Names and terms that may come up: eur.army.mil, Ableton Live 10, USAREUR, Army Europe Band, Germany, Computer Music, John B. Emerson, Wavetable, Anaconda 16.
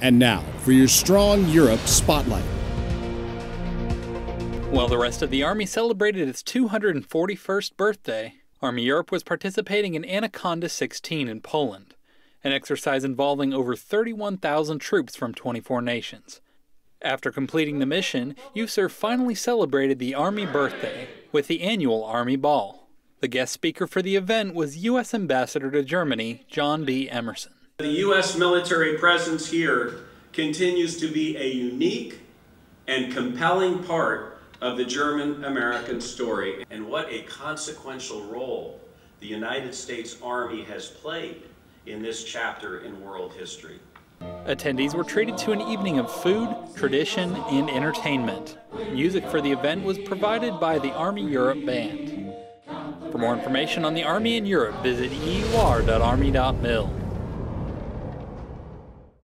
And now for your Strong Europe Spotlight. While the rest of the Army celebrated its 241st birthday, Army Europe was participating in Anaconda 16 in Poland, an exercise involving over 31,000 troops from 24 nations. After completing the mission, USAREUR finally celebrated the Army birthday with the annual Army Ball. The guest speaker for the event was U.S. Ambassador to Germany, John B. Emerson. The U.S. military presence here continues to be a unique and compelling part of the German-American story, and what a consequential role the United States Army has played in this chapter in world history. Attendees were treated to an evening of food, tradition, and entertainment. Music for the event was provided by the Army Europe Band. For more information on the Army in Europe, visit eur.army.mil.